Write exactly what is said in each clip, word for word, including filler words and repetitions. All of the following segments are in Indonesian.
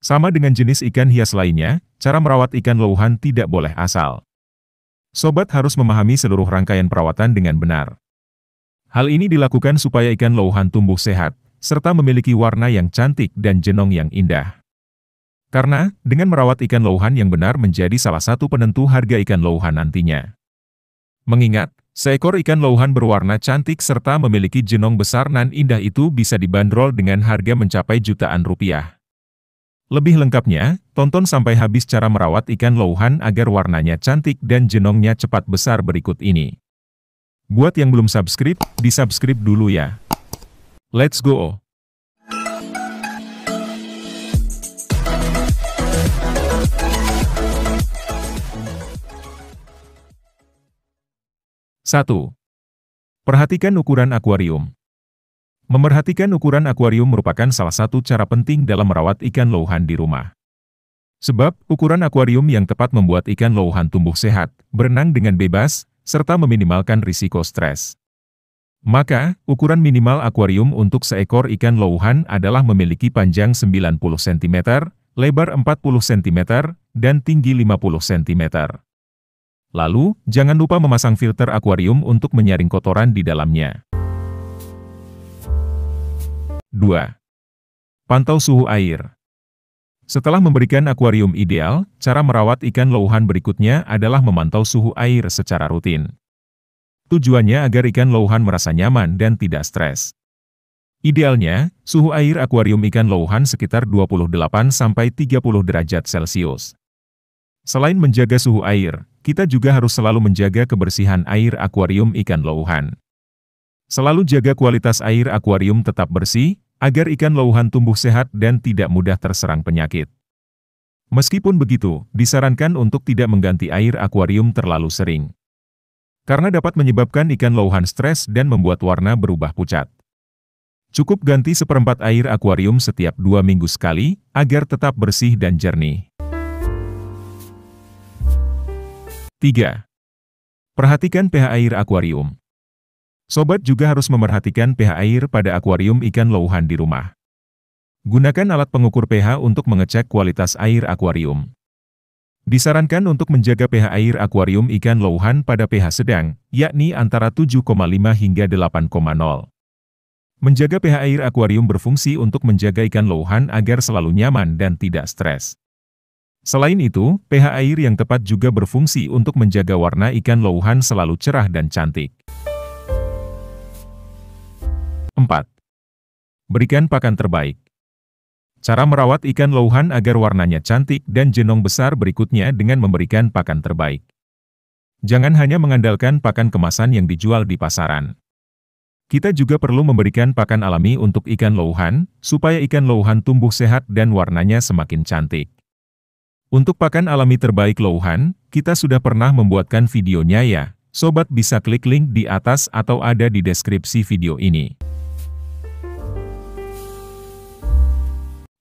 Sama dengan jenis ikan hias lainnya, cara merawat ikan Louhan tidak boleh asal. Sobat harus memahami seluruh rangkaian perawatan dengan benar. Hal ini dilakukan supaya ikan Louhan tumbuh sehat, serta memiliki warna yang cantik dan jenong yang indah. Karena, dengan merawat ikan Louhan yang benar menjadi salah satu penentu harga ikan Louhan nantinya. Mengingat, seekor ikan Louhan berwarna cantik serta memiliki jenong besar nan indah itu bisa dibanderol dengan harga mencapai jutaan rupiah. Lebih lengkapnya, tonton sampai habis cara merawat ikan Louhan agar warnanya cantik dan jenongnya cepat besar berikut ini. Buat yang belum subscribe, di-subscribe dulu ya. Let's go! satu. Perhatikan ukuran akuarium. Memerhatikan ukuran akuarium merupakan salah satu cara penting dalam merawat ikan Louhan di rumah. Sebab, ukuran akuarium yang tepat membuat ikan Louhan tumbuh sehat, berenang dengan bebas, serta meminimalkan risiko stres. Maka, ukuran minimal akuarium untuk seekor ikan Louhan adalah memiliki panjang sembilan puluh sentimeter, lebar empat puluh sentimeter, dan tinggi lima puluh sentimeter. Lalu, jangan lupa memasang filter akuarium untuk menyaring kotoran di dalamnya. dua. Pantau suhu air. Setelah memberikan akuarium ideal, cara merawat ikan Louhan berikutnya adalah memantau suhu air secara rutin. Tujuannya agar ikan Louhan merasa nyaman dan tidak stres. Idealnya, suhu air akuarium ikan Louhan sekitar dua puluh delapan sampai tiga puluh derajat Celcius. Selain menjaga suhu air, kita juga harus selalu menjaga kebersihan air akuarium ikan Louhan. Selalu jaga kualitas air akuarium tetap bersih, agar ikan Louhan tumbuh sehat dan tidak mudah terserang penyakit. Meskipun begitu, disarankan untuk tidak mengganti air akuarium terlalu sering. Karena dapat menyebabkan ikan Louhan stres dan membuat warna berubah pucat. Cukup ganti seperempat air akuarium setiap dua minggu sekali, agar tetap bersih dan jernih. tiga. Perhatikan pH air akuarium. Sobat juga harus memerhatikan pH air pada akuarium ikan Louhan di rumah. Gunakan alat pengukur pH untuk mengecek kualitas air akuarium. Disarankan untuk menjaga pH air akuarium ikan Louhan pada pH sedang, yakni antara tujuh koma lima hingga delapan koma nol. Menjaga pH air akuarium berfungsi untuk menjaga ikan Louhan agar selalu nyaman dan tidak stres. Selain itu, pH air yang tepat juga berfungsi untuk menjaga warna ikan Louhan selalu cerah dan cantik. empat. Berikan pakan terbaik. Cara merawat ikan Louhan agar warnanya cantik dan jenong besar berikutnya dengan memberikan pakan terbaik. Jangan hanya mengandalkan pakan kemasan yang dijual di pasaran. Kita juga perlu memberikan pakan alami untuk ikan Louhan, supaya ikan Louhan tumbuh sehat dan warnanya semakin cantik. Untuk pakan alami terbaik Louhan, kita sudah pernah membuatkan videonya ya. Sobat bisa klik link di atas atau ada di deskripsi video ini.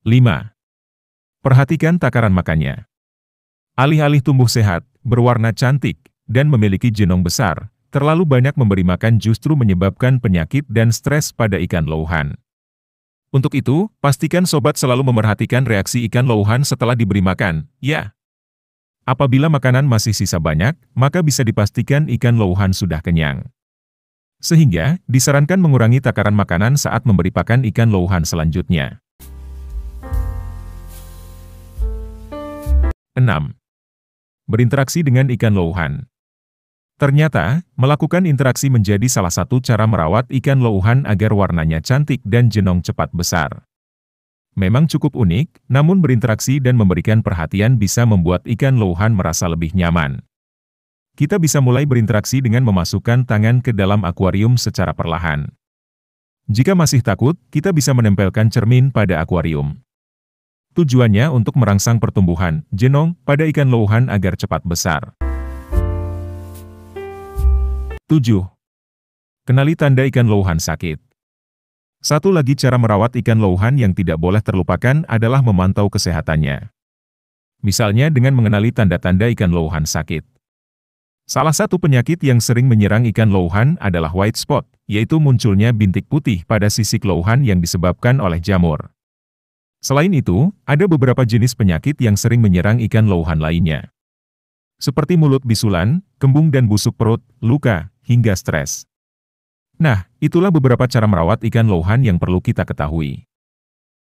lima. Perhatikan takaran makannya. Alih-alih tumbuh sehat, berwarna cantik, dan memiliki jenong besar, terlalu banyak memberi makan justru menyebabkan penyakit dan stres pada ikan Louhan. Untuk itu, pastikan sobat selalu memerhatikan reaksi ikan Louhan setelah diberi makan, ya. Apabila makanan masih sisa banyak, maka bisa dipastikan ikan Louhan sudah kenyang. Sehingga, disarankan mengurangi takaran makanan saat memberi pakan ikan Louhan selanjutnya. enam. Berinteraksi dengan ikan Louhan. Ternyata, melakukan interaksi menjadi salah satu cara merawat ikan Louhan agar warnanya cantik dan jenong cepat besar. Memang cukup unik, namun berinteraksi dan memberikan perhatian bisa membuat ikan Louhan merasa lebih nyaman. Kita bisa mulai berinteraksi dengan memasukkan tangan ke dalam akuarium secara perlahan. Jika masih takut, kita bisa menempelkan cermin pada akuarium. Tujuannya untuk merangsang pertumbuhan jenong pada ikan Louhan agar cepat besar. tujuh. Kenali tanda ikan Louhan sakit. Satu lagi cara merawat ikan Louhan yang tidak boleh terlupakan adalah memantau kesehatannya. Misalnya dengan mengenali tanda-tanda ikan Louhan sakit. Salah satu penyakit yang sering menyerang ikan Louhan adalah white spot, yaitu munculnya bintik putih pada sisik Louhan yang disebabkan oleh jamur. Selain itu, ada beberapa jenis penyakit yang sering menyerang ikan Louhan lainnya. Seperti mulut bisulan, kembung dan busuk perut, luka, hingga stres. Nah, itulah beberapa cara merawat ikan Louhan yang perlu kita ketahui.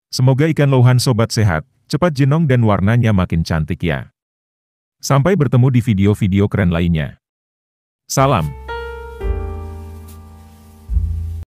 Semoga ikan Louhan sobat sehat, cepat jenong dan warnanya makin cantik ya. Sampai bertemu di video-video keren lainnya. Salam.